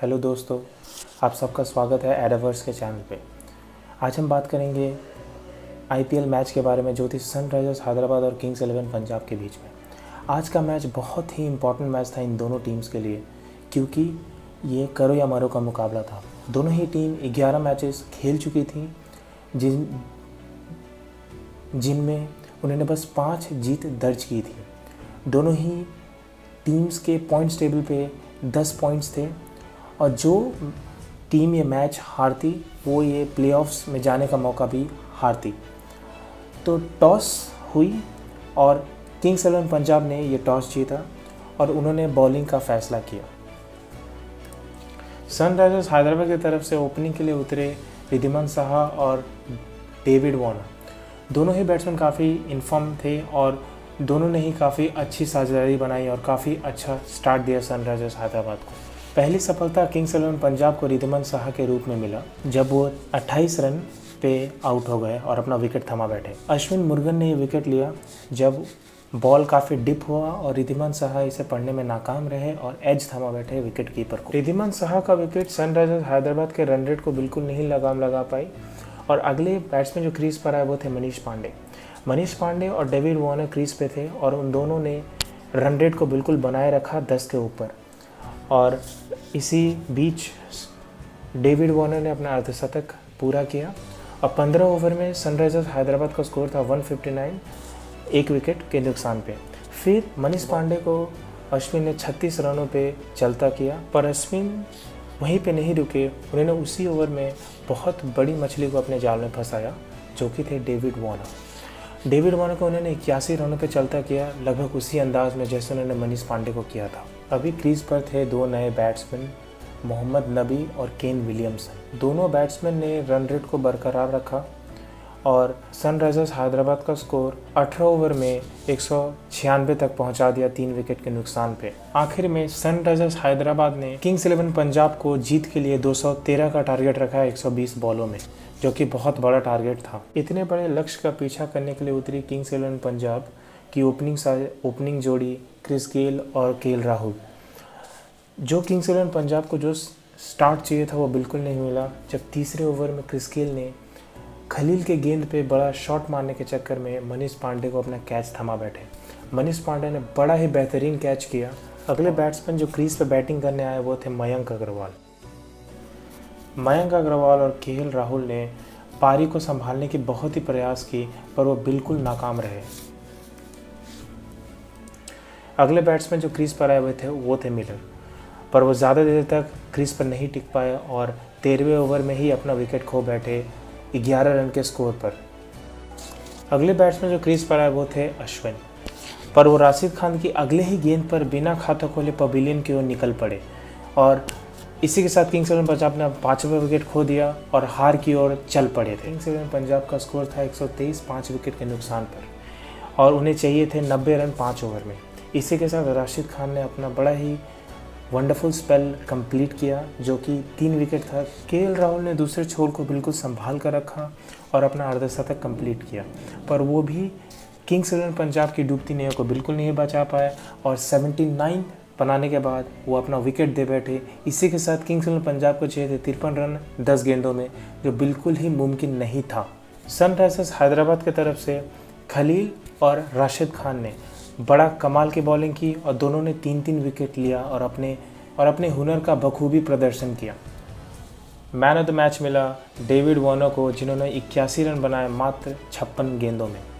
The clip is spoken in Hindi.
हेलो दोस्तों, आप सबका स्वागत है एडावर्स के चैनल पे। आज हम बात करेंगे आईपीएल मैच के बारे में जो थी सनराइजर्स हैदराबाद और किंग्स XI पंजाब के बीच में। आज का मैच बहुत ही इम्पॉर्टेंट मैच था इन दोनों टीम्स के लिए, क्योंकि ये करो या मरो का मुकाबला था। दोनों ही टीम 11 मैचेस खेल चुकी थी जिनमें उन्होंने बस 5 जीत दर्ज की थी। दोनों ही टीम्स के पॉइंट्स टेबल पे 10 पॉइंट्स थे और जो टीम ये मैच हारती वो ये प्लेऑफ्स में जाने का मौका भी हारती। तो टॉस हुई और किंग्स XI पंजाब ने ये टॉस जीता और उन्होंने बॉलिंग का फैसला किया। सनराइजर्स हैदराबाद की तरफ से ओपनिंग के लिए उतरे रिधिमन साहा और डेविड वार्नर। दोनों ही बैट्समैन काफ़ी इनफॉर्म थे और दोनों ने ही काफ़ी अच्छी साझेदारी बनाई और काफ़ी अच्छा स्टार्ट दिया सनराइजर्स हैदराबाद को। पहली सफलता किंग्स XI पंजाब को रिधिमन साहा के रूप में मिला जब वो 28 रन पे आउट हो गए और अपना विकेट थमा बैठे। अश्विन मुर्गन ने ये विकेट लिया जब बॉल काफ़ी डिप हुआ और रिधिमन साहा इसे पढ़ने में नाकाम रहे और एज थमा बैठे विकेट कीपर को। रिधिमन साहा का विकेट सनराइजर्स हैदराबाद के रन रेट को बिल्कुल नहीं लगाम लगा पाई और अगले बैट्समैन जो क्रीज पर आए वो थे मनीष पांडे और डेविड वार्नर क्रीज पे थे और उन दोनों ने रन रेट को बिल्कुल बनाए रखा 10 के ऊपर। और इसी बीच डेविड वार्नर ने अपना अर्धशतक पूरा किया और 15 ओवर में सनराइजर्स हैदराबाद का स्कोर था 159, 1 विकेट के नुकसान पे। फिर मनीष पांडे को अश्विन ने 36 रनों पे चलता किया, पर अश्विन वहीं पे नहीं रुके। उन्होंने उसी ओवर में बहुत बड़ी मछली को अपने जाल में फंसाया जो कि थे डेविड वार्नर को उन्होंने 81 रनों पर चलता किया, लगभग उसी अंदाज में जैसे उन्होंने मनीष पांडे को किया था। अभी क्रीज पर थे 2 नए बैट्समैन मोहम्मद नबी और केन विलियमसन। दोनों बैट्समैन ने रन रेट को बरकरार रखा और सनराइजर्स हैदराबाद का स्कोर 18 ओवर में 196 तक पहुंचा दिया 3 विकेट के नुकसान पे। आखिर में सनराइजर्स हैदराबाद ने किंग्स XI पंजाब को जीत के लिए 213 का टारगेट रखा 120 बॉलों में, जो कि बहुत बड़ा टारगेट था। इतने बड़े लक्ष्य का पीछा करने के लिए उतरी किंग्स XI पंजाब की ओपनिंग जोड़ी क्रिस गेल और केएल राहुल। जो किंग्स XI पंजाब को जो स्टार्ट चाहिए था वो बिल्कुल नहीं मिला, जब तीसरे ओवर में क्रिस गेल ने खलील के गेंद पे बड़ा शॉट मारने के चक्कर में मनीष पांडे को अपना कैच थमा बैठे। मनीष पांडे ने बड़ा ही बेहतरीन कैच किया। अगले बैट्समैन जो क्रीज पे बैटिंग करने आए वो थे मयंक अग्रवाल और केएल राहुल ने पारी को संभालने की बहुत ही प्रयास की, पर वो बिल्कुल नाकाम रहे। अगले बैट्समैन जो क्रीज पर आए हुए थे वो थे मिलर, पर वो ज़्यादा देर तक क्रीज पर नहीं टिक पाए और 13वें ओवर में ही अपना विकेट खो बैठे 11 रन के स्कोर पर। अगले बैट्समैन जो क्रीज पर आए वो थे अश्विन, पर वो राशिद खान की अगले ही गेंद पर बिना खाता खोले पवेलियन की ओर निकल पड़े और इसी के साथ किंग्स XI पंजाब ने 5वां विकेट खो दिया और हार की ओर चल पड़े थे। किंग्स XI पंजाब का स्कोर था 123, 5 विकेट के नुकसान पर और उन्हें चाहिए थे 90 रन 5 ओवर में। इसी के साथ राशिद खान ने अपना बड़ा ही वंडरफुल स्पेल कंप्लीट किया जो कि 3 विकेट था। केएल राहुल ने दूसरे छोर को बिल्कुल संभाल कर रखा और अपना अर्धशतक कंप्लीट किया, पर वो भी किंग्स XI पंजाब की डूबती नैया को बिल्कुल नहीं बचा पाया और 79 बनाने के बाद वो अपना विकेट दे बैठे। इसी के साथ किंग्स XI पंजाब को चाहिए थे 53 रन 10 गेंदों में, जो बिल्कुल ही मुमकिन नहीं था। सनराइजर्स हैदराबाद की तरफ से खलील और राशिद खान ने बड़ा कमाल की बॉलिंग की और दोनों ने 3-3 विकेट लिया और अपने हुनर का बखूबी प्रदर्शन किया। मैन ऑफ द मैच मिला डेविड वार्नर को, जिन्होंने 81 रन बनाए मात्र 56 गेंदों में।